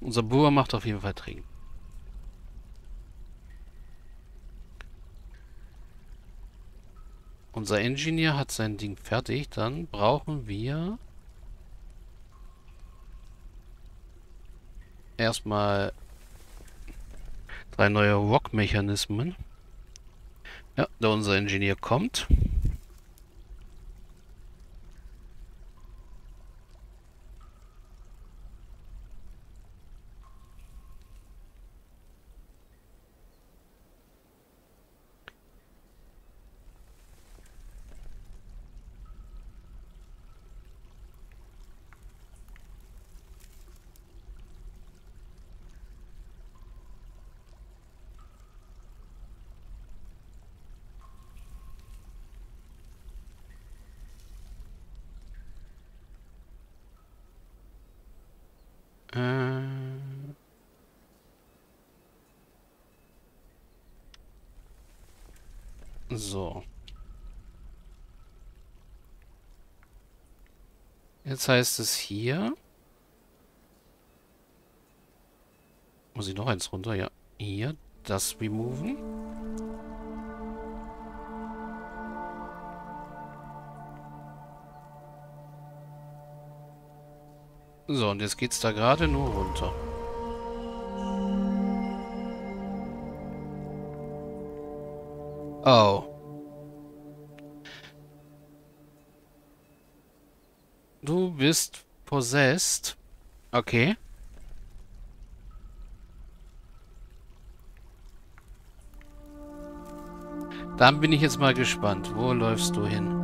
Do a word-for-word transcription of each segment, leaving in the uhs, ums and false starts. Unser Bohrer macht auf jeden Fall Trinken. Unser Ingenieur hat sein Ding fertig. Dann brauchen wir erstmal drei neue Rock-Mechanismen. Ja, da unser Ingenieur kommt. So. Jetzt heißt es hier. Muss ich noch eins runter? Ja. Hier. Das removen. So, und jetzt geht's da gerade nur runter. Oh. Du bist possessed. Okay. Dann bin ich jetzt mal gespannt. Wo läufst du hin?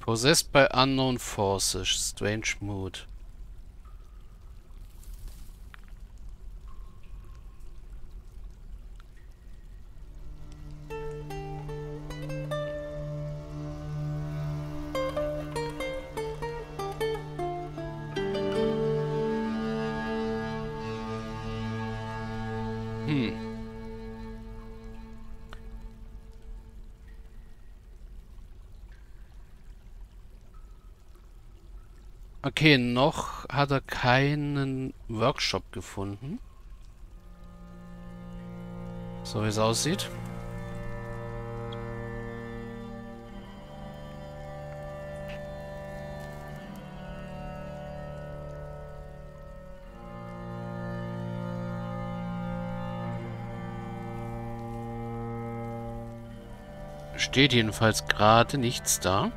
Possessed by unknown forces. Strange mood. Hm. Okay, noch hat er keinen Workshop gefunden. So wie es aussieht. Steht jedenfalls gerade nichts da.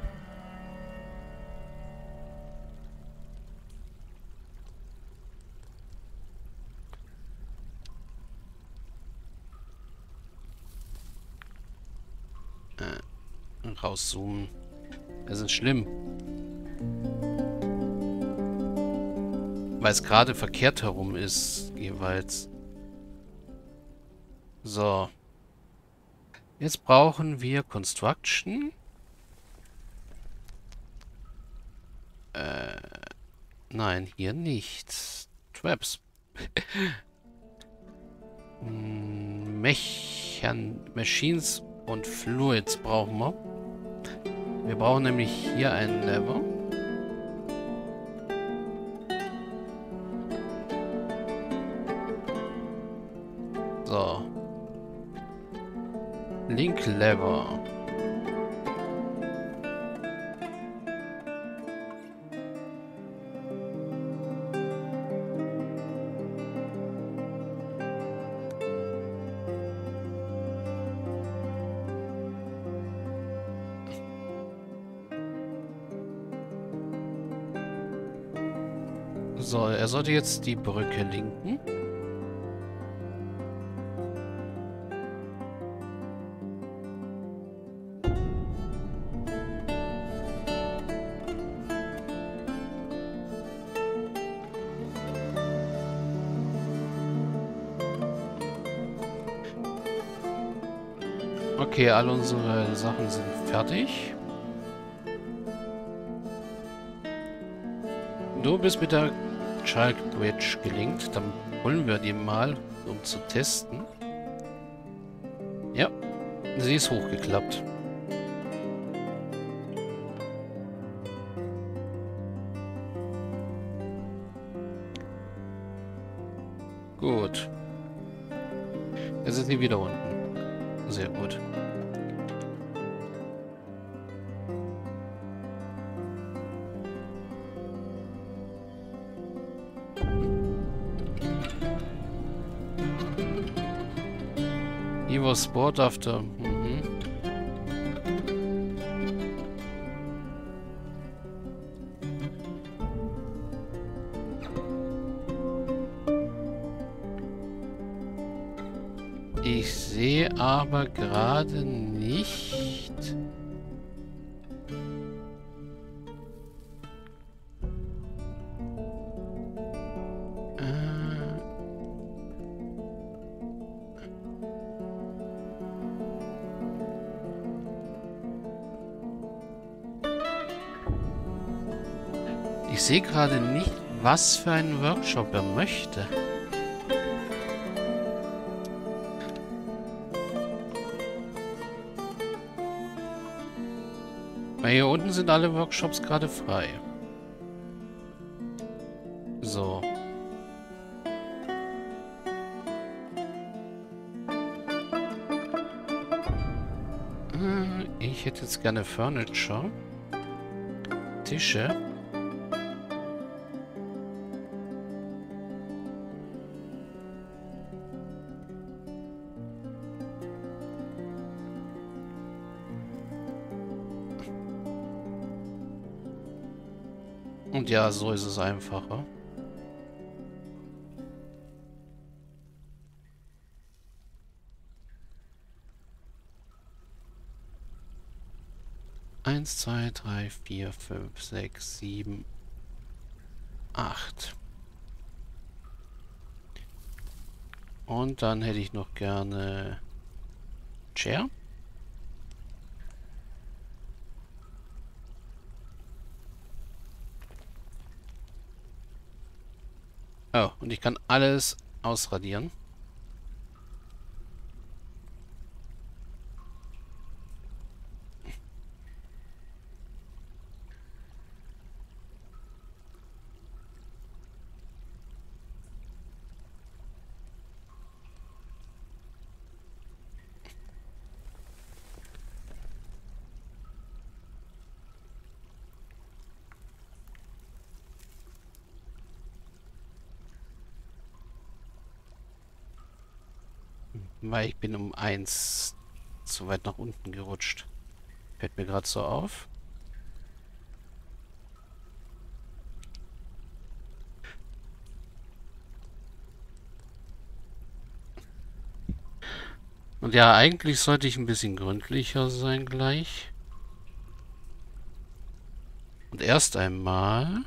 Rauszoomen. Das ist schlimm. Weil es gerade verkehrt herum ist, jeweils. So. Jetzt brauchen wir Construction. Äh, nein, hier nicht. Traps. Mechan Machines und Fluids brauchen wir. Wir brauchen nämlich hier einen Lever. So. Link Lever. So, er sollte jetzt die Brücke linken. Okay, alle unsere Sachen sind fertig. Du bist mit der Schalk Bridge gelingt, dann Holen wir die mal, um zu testen. Ja, sie ist hochgeklappt. Gut. Jetzt ist sie wieder unten. Sehr gut. He was bored after. Mhm. Ich sehe aber gerade nicht. Ich sehe gerade nicht, was für einen Workshop er möchte. Weil hier unten sind alle Workshops gerade frei. So. Ich hätte jetzt gerne Furniture. Tische. Und ja, so ist es einfacher. Eins, zwei, drei, vier, fünf, sechs, sieben, acht. Und dann hätte ich noch gerne Chair. Oh, und ich kann alles ausradieren. Weil ich bin um eins zu weit nach unten gerutscht. Fällt mir gerade so auf. Und ja, eigentlich sollte ich ein bisschen gründlicher sein gleich. Und erst einmal...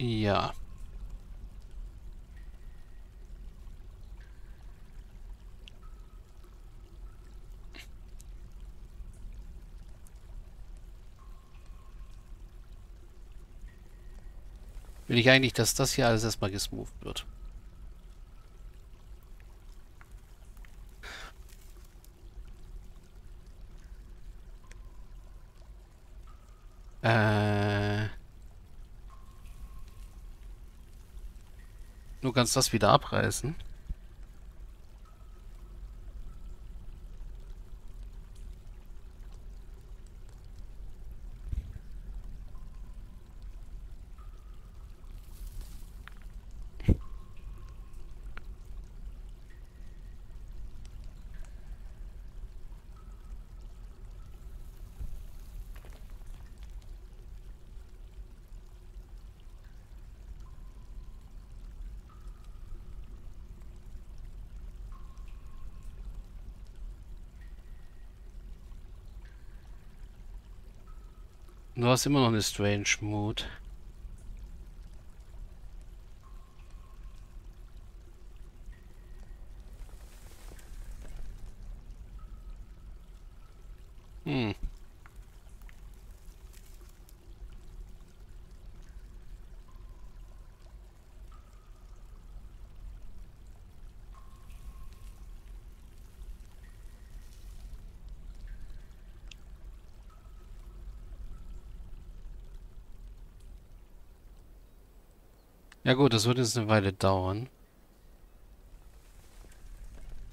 Ja. Will ich eigentlich, dass das hier alles erstmal gesmootht wird. Äh... Du kannst das wieder abreißen. Du hast immer noch eine Strange Mood. Ja gut, das wird jetzt eine Weile dauern.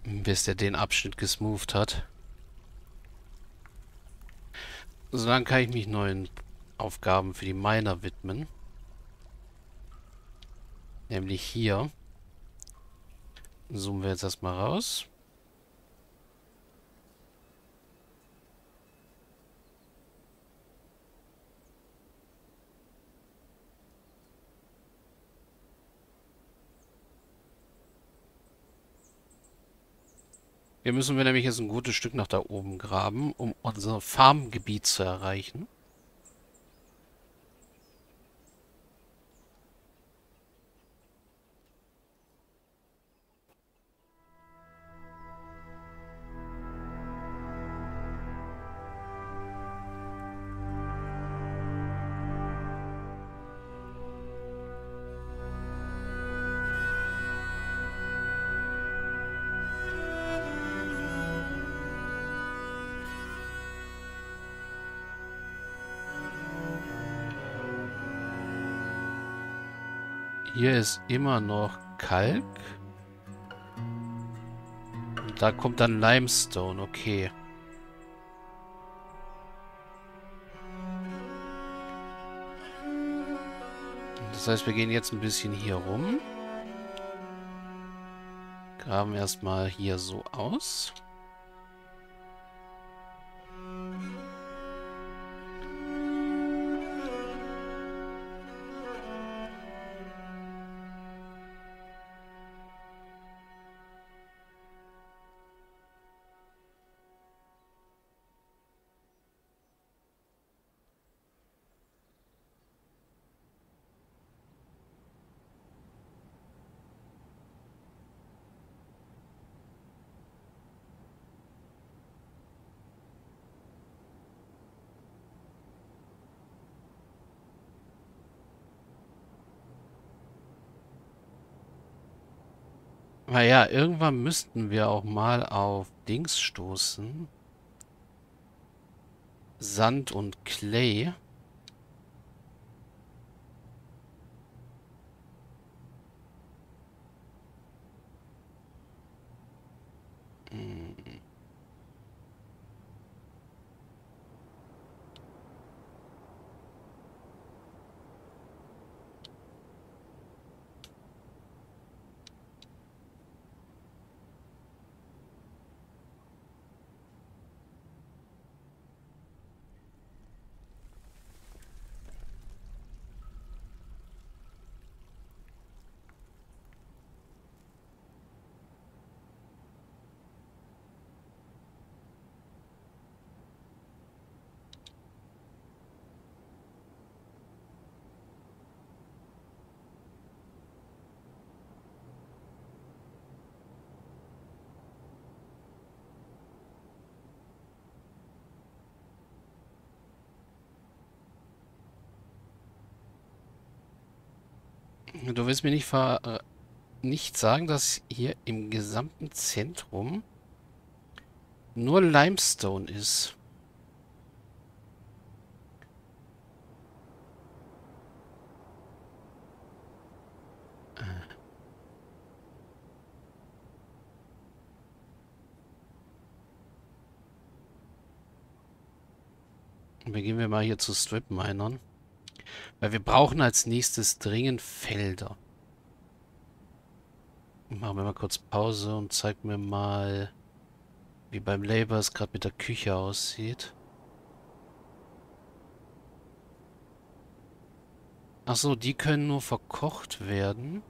Bis der den Abschnitt gesmoothed hat. Solange kann ich mich neuen Aufgaben für die Miner widmen. Nämlich hier. Zoomen wir jetzt erstmal raus. Hier müssen wir nämlich jetzt ein gutes Stück nach da oben graben, um unser Farmgebiet zu erreichen. Hier ist immer noch Kalk. Und da kommt dann Limestone, okay. Das heißt, wir gehen jetzt ein bisschen hier rum. Graben erstmal hier so aus. Naja, irgendwann müssten wir auch mal auf Dings stoßen. Sand und Clay. Hm. Du willst mir nicht, ver nicht sagen, dass hier im gesamten Zentrum nur Limestone ist. Wir gehen wir mal hier zu Strip-Minern. Weil wir brauchen als nächstes dringend Felder. Machen wir mal kurz Pause und zeig mir mal, wie beim Labor es gerade mit der Küche aussieht. Achso, die können nur verkocht werden.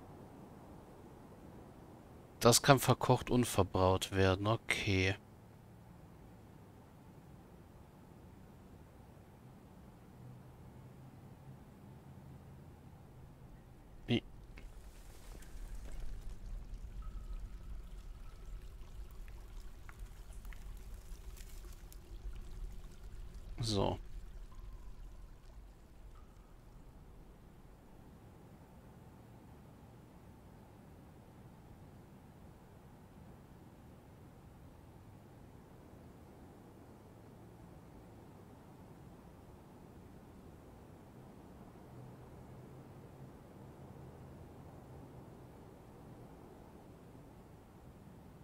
Das kann verkocht und verbraut werden, okay. So.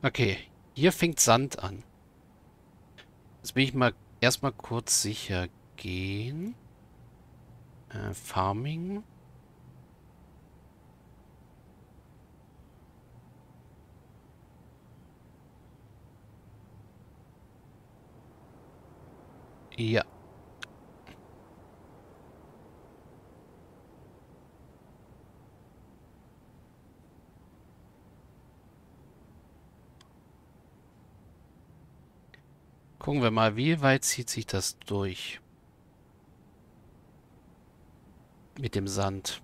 Okay, hier fängt Sand an. Jetzt bin ich mal erstmal kurz sicher. Gehen. Äh, Farming. Ja. Gucken wir mal, wie weit zieht sich das durch. Mit dem Sand.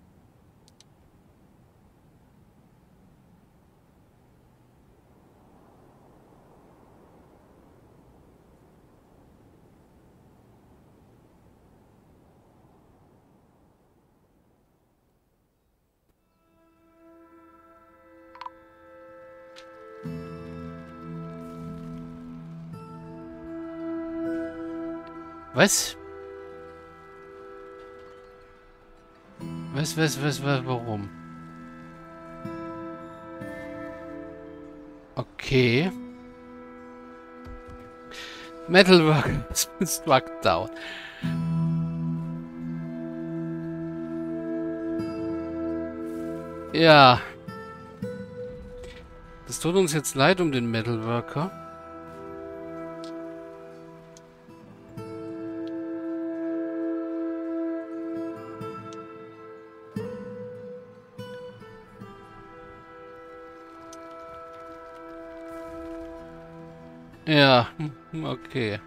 Was? Was, was, was, was, warum? Okay. Metalwork has been struck down. Ja. Das tut uns jetzt leid um den Metalworker. Ja, okay.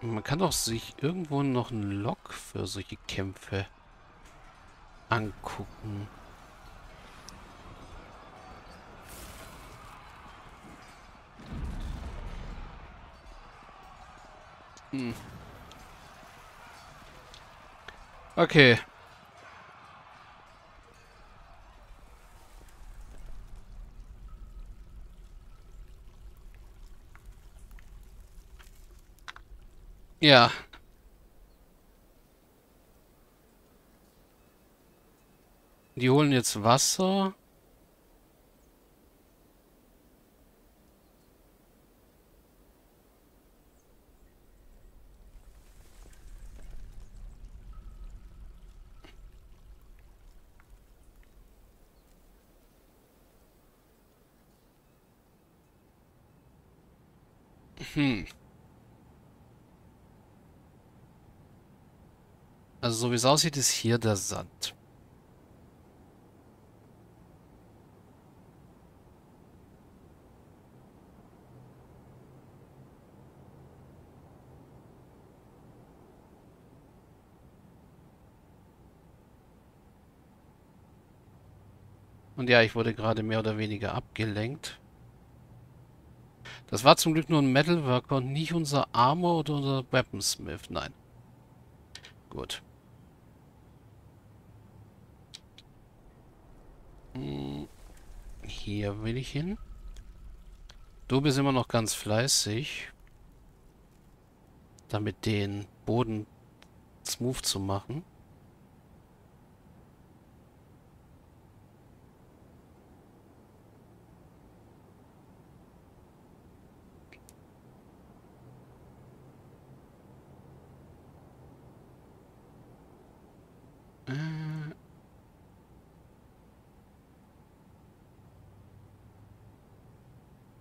Man kann doch sich irgendwo noch einen Log für solche Kämpfe angucken. Hm. Okay. Ja. Die holen jetzt Wasser. Hm. Also so wie es aussieht, ist hier der Sand. Und ja, ich wurde gerade mehr oder weniger abgelenkt. Das war zum Glück nur ein Metalworker und nicht unser Armor oder unser Weaponsmith. Nein. Gut. Hm, hier will ich hin. Du bist immer noch ganz fleißig. Damit den Boden smooth zu machen.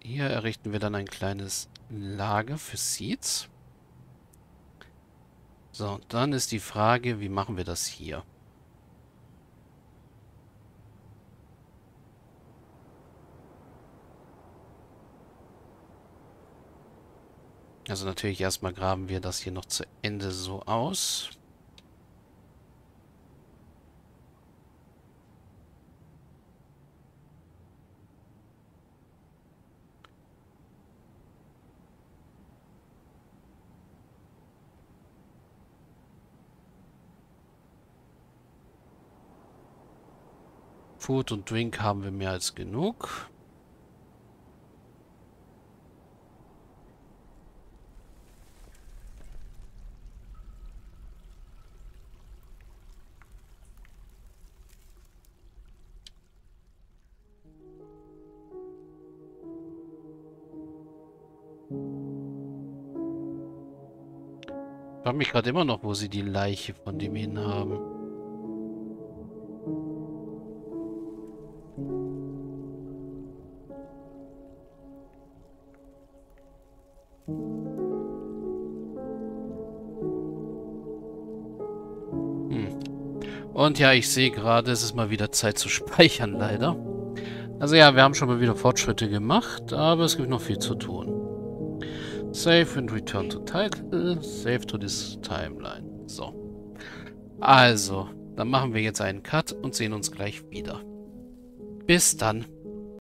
Hier errichten wir dann ein kleines Lager für Seeds. So, und dann ist die Frage, wie machen wir das hier? Also natürlich erstmal graben wir das hier noch zu Ende so aus. Food und Drink haben wir mehr als genug. Ich frage mich gerade immer noch, wo sie die Leiche von dem hin haben. Hm. Und ja, ich sehe gerade, es ist mal wieder Zeit zu speichern, leider. Also ja, wir haben schon mal wieder Fortschritte gemacht, aber es gibt noch viel zu tun. Save and return to title. Save to this timeline. So. Also, dann machen wir jetzt einen Cut und sehen uns gleich wieder. Bis dann.